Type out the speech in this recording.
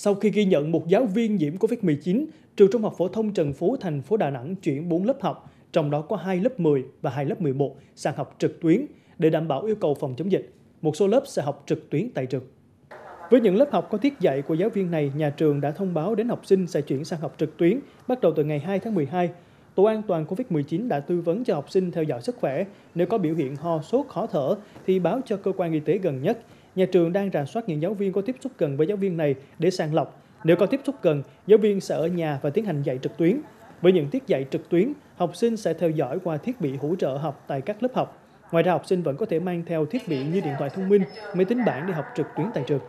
Sau khi ghi nhận một giáo viên nhiễm COVID-19, trường Trung học phổ thông Trần Phú, thành phố Đà Nẵng chuyển 4 lớp học, trong đó có 2 lớp 10 và 2 lớp 11 sang học trực tuyến để đảm bảo yêu cầu phòng chống dịch. Một số lớp sẽ học trực tuyến tại trường. Với những lớp học có tiết dạy của giáo viên này, nhà trường đã thông báo đến học sinh sẽ chuyển sang học trực tuyến bắt đầu từ ngày 2 tháng 12. Tổ an toàn COVID-19 đã tư vấn cho học sinh theo dõi sức khỏe. Nếu có biểu hiện ho, sốt, khó thở thì báo cho cơ quan y tế gần nhất. Nhà trường đang rà soát những giáo viên có tiếp xúc gần với giáo viên này để sàng lọc. Nếu có tiếp xúc gần, giáo viên sẽ ở nhà và tiến hành dạy trực tuyến. Với những tiết dạy trực tuyến, học sinh sẽ theo dõi qua thiết bị hỗ trợ học tại các lớp học. Ngoài ra, học sinh vẫn có thể mang theo thiết bị như điện thoại thông minh, máy tính bảng để học trực tuyến tại trường.